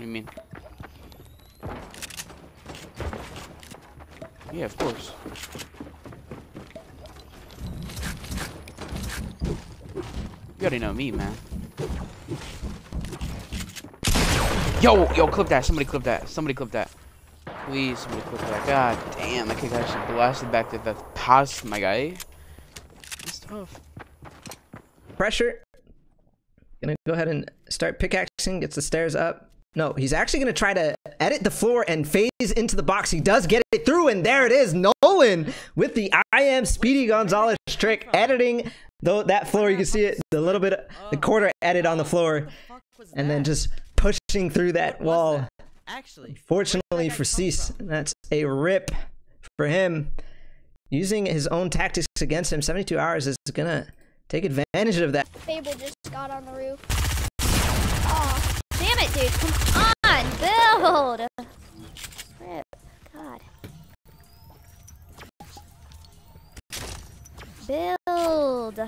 What do you mean? Yeah, of course. You already know me, man. Yo, yo, clip that. Somebody clip that. Somebody clip that. Please, somebody clip that. God damn, that kick actually blasted back to the past, my guy. That's tough. Pressure. Gonna go ahead and start pickaxing. Gets the stairs up. No, he's actually gonna try to edit the floor and phase into the box. He does get it through, and there it is. Nolan with the I am Speedy Gonzalez trick, editing though that floor. You can see it, the little bit of the quarter edit on the floor, and then just pushing through that wall. Actually, fortunately for Cease, that's a rip for him. Using his own tactics against him, 72 hours is gonna take advantage of that. Fable just got on the roof. Oh, damn it, dude! Come on, build. Rip, God. Build. All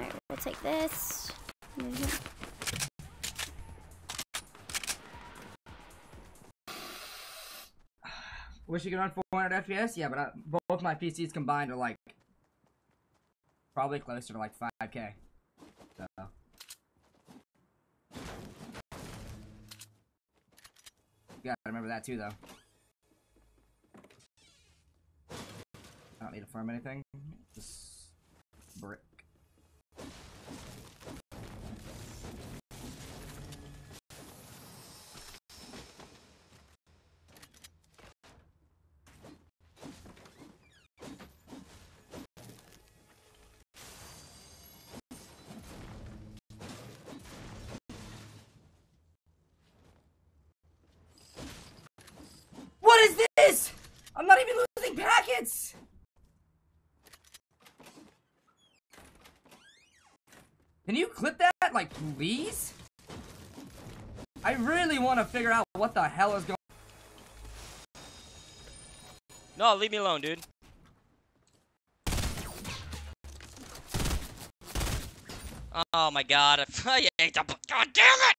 right, we'll take this. Wish you could run 400 FPS? Yeah, but both my PCs combined are like probably closer to like 5K. So. You gotta remember that too, though. I don't need to farm anything. Just brick. What is this? I'm not even losing packets! Can you clip that, like, please? I really want to figure out what the hell is going on. No, leave me alone, dude. Oh my god. God damn it!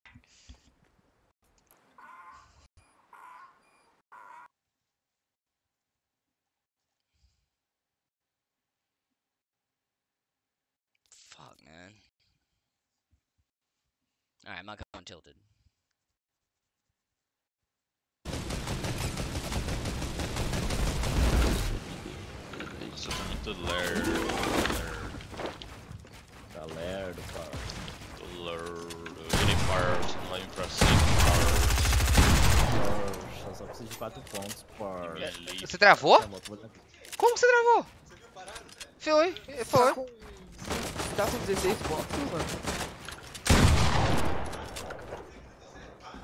Alright, I'm not going tilted. It's just the lair. The lair, the fire. The lair, the fires, and looking for 6 hours. Eu só preciso de 4 pontos por. Você travou? Como você travou? Você viu parado? Foi. Tá com 16 pontos, mano.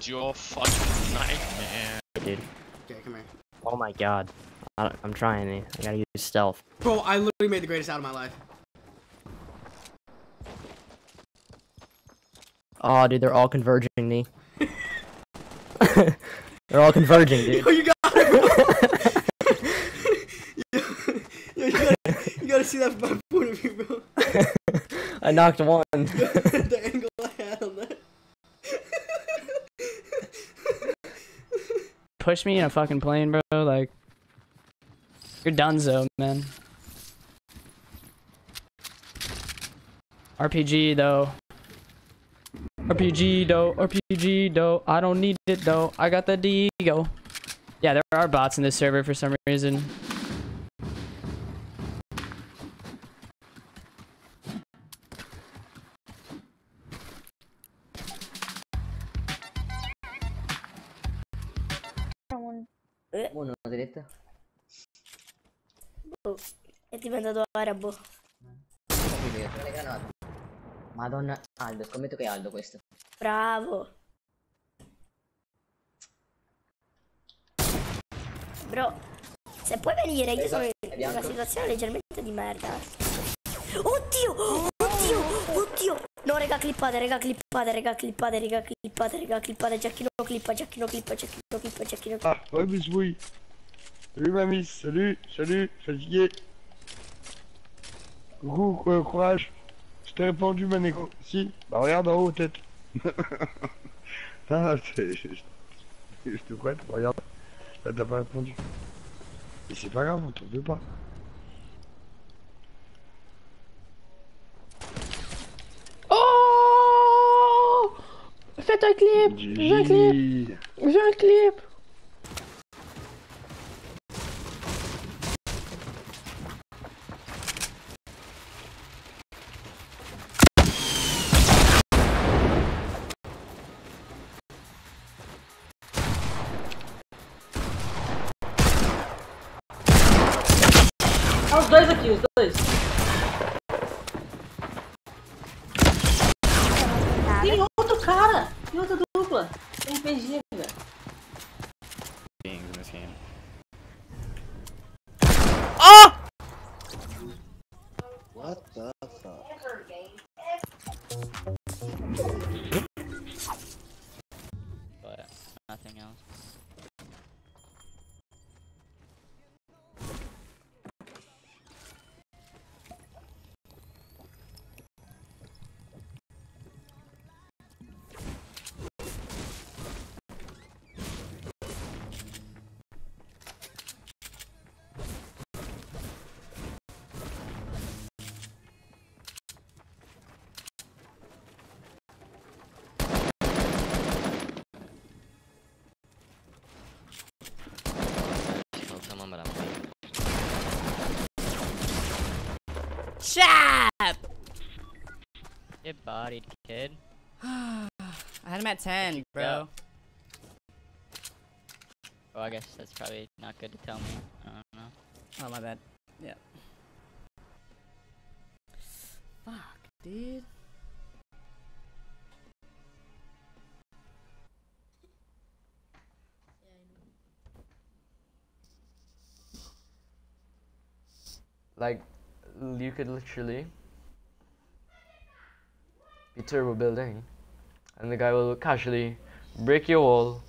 Your fucking nightmare, dude. Okay, come here. Oh my god, I'm trying. I gotta use stealth. Bro, I literally made the greatest out of my life. Oh, dude, they're all converging me. They're all converging, dude. Yo, you got it, bro. Yo, you gotta see that from my point of view, bro. I knocked one. The angle I had on that. Push me in a fucking plane, bro. Like, you're donezo, man. RPG though. I don't need it though. I got the Deagle. Yeah, there are bots in this server for some reason. Bună, dreapta. Bă, e diventato arabo. Madonna, Aldo, scommetto che è Aldo questo. Bravo. Bro, se puoi venire, io sono in una situazione leggermente di merda. Oddio. No, raga, clippate. Jack, no clippa. Ah, ouais, bisouille. Salut, mamie, salut, fatigué. Coucou, courage. Je t'ai répondu, Manéco. Si, bah, regarde en haut, tête. Ah, je te prête, regarde. Là, t'as pas répondu. Mais c'est pas grave, on t'en veut pas. Oh! Faites un clip! J'ai un clip! J'ai un clip! Os dois aqui, os dois. Tem outro cara! Tem outra dupla! Tem RPG, velho. Ah! What the fuck? But nothing else. Chap! Get bodied, kid. I had him at 10, bro. Oh, I guess that's probably not good to tell me. I don't know. Oh, my bad. Yeah. Fuck, dude. Like, you could literally be turbo building and the guy will casually break your wall,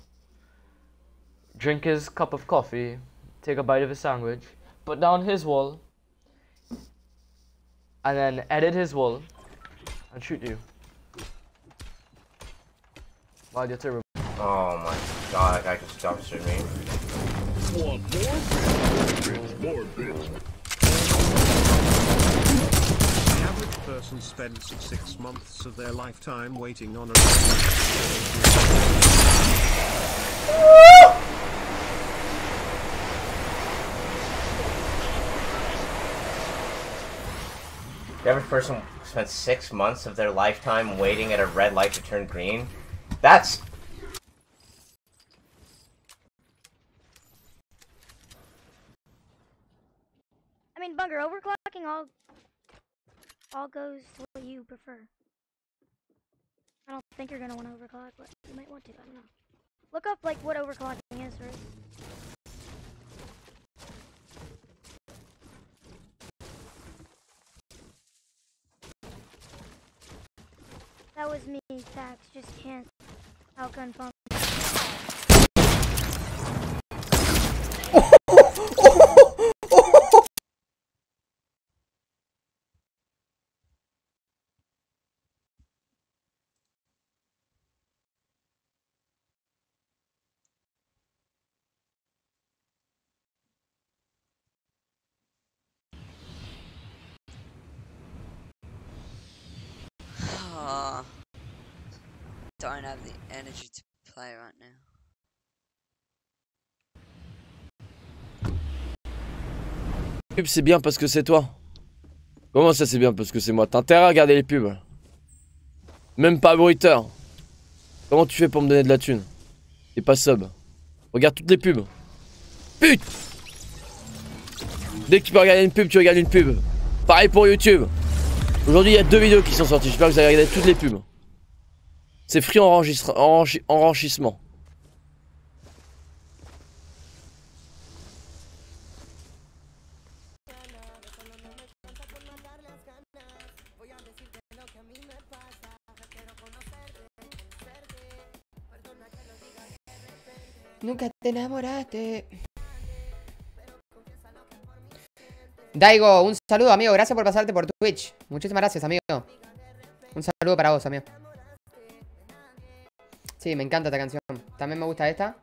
drink his cup of coffee, take a bite of his sandwich, put down his wall, and then edit his wall and shoot you while you're turbo. Oh my god, that guy just jump shoot me. More bitch, more bitch. Person spends 6 months of their lifetime waiting on a. The average person spent 6 months of their lifetime waiting at a red light to turn green. That's. I mean, Bunger, overclocking all goes to what you prefer. I don't think you're gonna want to overclock, but you might want to, I don't know. Look up like what overclocking is, right? That was me, Tax, just can't outgun pump. I don't have the energy to play right now. Pub, c'est bien parce que c'est toi. Comment ça c'est bien parce que c'est moi? T'as intérêt à regarder les pubs. Même pas bruiteur. Comment tu fais pour me donner de la thune? T'es pas sub. Regarde toutes les pubs. Pute. Dès que tu peux regarder une pub, tu regardes une pub. Pareil pour YouTube. Aujourd'hui il y a 2 vidéos qui sont sorties. J'espère que vous allez regarder toutes les pubs. C'est free enrichissement. Nunca te enamoraste. Daigo, un saludo, amigo. Gracias por pasarte por Twitch. Muchísimas gracias, amigo. Un saludo para vos, amigo. Sí, me encanta esta canción. También me gusta esta.